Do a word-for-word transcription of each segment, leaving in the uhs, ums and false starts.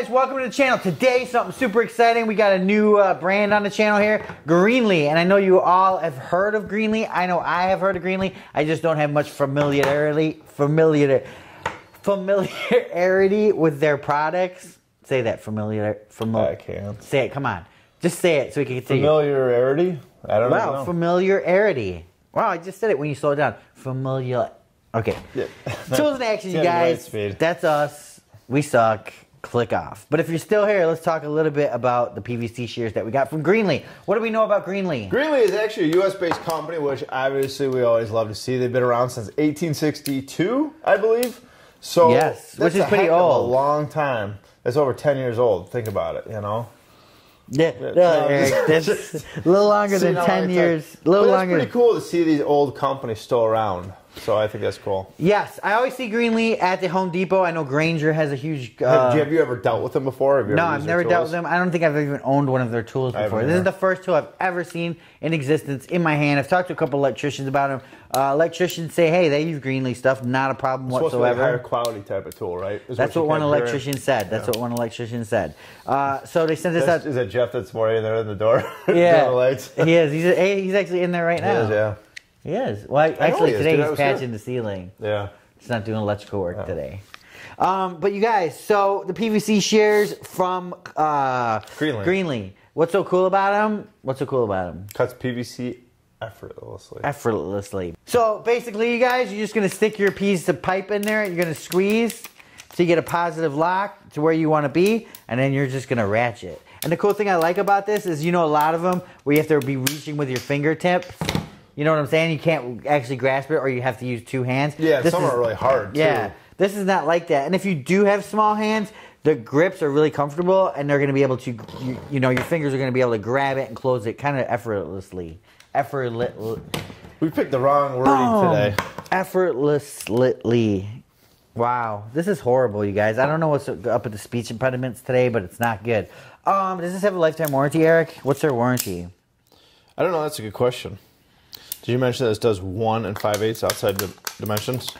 guys, welcome to the channel. Today, something super exciting. We got a new uh, brand on the channel here, Greenlee. And I know you all have heard of Greenlee. I know I have heard of Greenlee. I just don't have much familiarity, familiar, familiarity with their products. Say that, familiar, familiar. I can't. Say it, come on. Just say it so we can continue. Familiarity? I don't wow, know. Wow, familiarity. Wow, I just said it when you slowed down. Familiar. Okay. Yeah. Tools in Action, you guys. That's us. We suck. Click off. But if you're still here, let's talk a little bit about the P V C shears that we got from Greenlee. What do we know about Greenlee? Greenlee is actually a U S based company, which obviously we always love to see. They've been around since eighteen sixty-two, I believe. So yes, that's which is a pretty heck old. Of a long time. That's over ten years old. Think about it, you know. Yeah, no, Eric, that's a little longer than ten years. A little longer. It's pretty cool to see these old companies still around. So I think that's cool. Yes, I always see Greenlee at the Home Depot. I know Grainger has a huge... Uh, have, have you ever dealt with them before? Have you no, ever I've never dealt with them. I don't think I've even owned one of their tools before. This is the first tool I've ever seen in existence in my hand. I've talked to a couple electricians about them. Uh, electricians say, hey, they use Greenlee stuff. Not a problem it's whatsoever. It's supposed to be a higher quality type of tool, right? Is that's what, what one electrician said. That's yeah. what one electrician said. Uh, so they sent this that's, out... Is that Jeff that's more in there in the door? Yeah, the he is. He's, he's actually in there right now. He is, yeah. He is. Well, I, actually, he is, today dude, he's patching the ceiling. Yeah. He's not doing electrical work yeah. today. Um, but you guys, so the P V C shears from uh, Greenlee. Greenlee. What's so cool about them? What's so cool about them? Cuts P V C effortlessly. Effortlessly. So basically, you guys, you're just going to stick your piece of pipe in there and you're going to squeeze so you get a positive lock to where you want to be, and then you're just going to ratchet. And the cool thing I like about this is, you know, a lot of them where you have to be reaching with your fingertips. You know what I'm saying? You can't actually grasp it, or you have to use two hands. Yeah, this some is, are really hard, too. Yeah, this is not like that. And if you do have small hands, the grips are really comfortable, and they're going to be able to, you, you know, your fingers are going to be able to grab it and close it kind of effortlessly. Effortless. We picked the wrong wording Boom. today. Effortlessly. Wow, this is horrible, you guys. I don't know what's up with the speech impediments today, but it's not good. Um, does this have a lifetime warranty, Eric? What's their warranty? I don't know. That's a good question. Did you mention that this does one and five eighths outside the dimensions?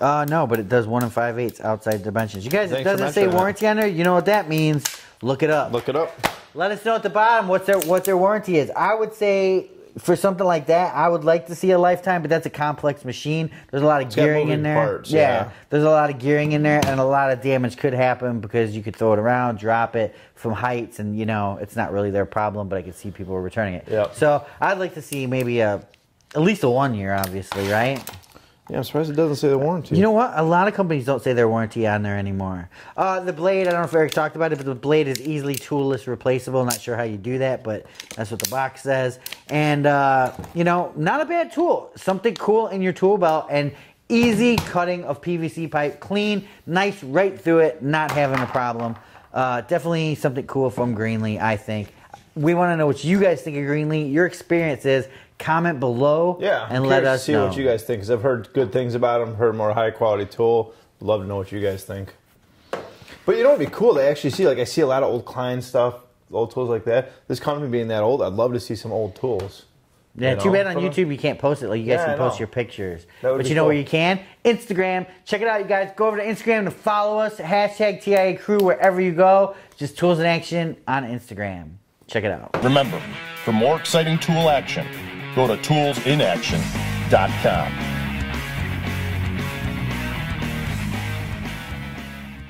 Uh, no, but it does one and five eighths outside dimensions. You guys, Thanks it doesn't say warranty that. on there. You know what that means. Look it up. Look it up. Let us know at the bottom what's their, what their warranty is. I would say for something like that, I would like to see a lifetime, but that's a complex machine. There's a lot of it's gearing in there. Parts, yeah. yeah. There's a lot of gearing in there, and a lot of damage could happen because you could throw it around, drop it from heights, and, you know, it's not really their problem, but I could see people returning it. Yep. So I'd like to see maybe a... At least a one year, obviously, right? Yeah, I'm surprised it doesn't say the warranty. You know what? A lot of companies don't say their warranty on there anymore. Uh, the blade, I don't know if Eric talked about it, but the blade is easily toolless replaceable. I'm not sure how you do that, but that's what the box says. And, uh, you know, not a bad tool. Something cool in your tool belt and easy cutting of P V C pipe. Clean, nice, right through it, not having a problem. Uh, definitely something cool from Greenlee, I think. We want to know what you guys think of Greenlee. Your experience is... Comment below yeah, and let us see know. What you guys think, because I've heard good things about them, heard more high quality tool. Love to know what you guys think. But you know, it'd be cool to actually see, like I see a lot of old Klein stuff, old tools like that. This company being that old, I'd love to see some old tools. Yeah, too bad on YouTube you can't post it. Like you guys can post your pictures. But you know where you can? Instagram. Check it out, you guys. Go over to Instagram to follow us. Hashtag T I A Crew wherever you go. Just Tools in Action on Instagram. Check it out. Remember, for more exciting tool action, go to tools in action dot com.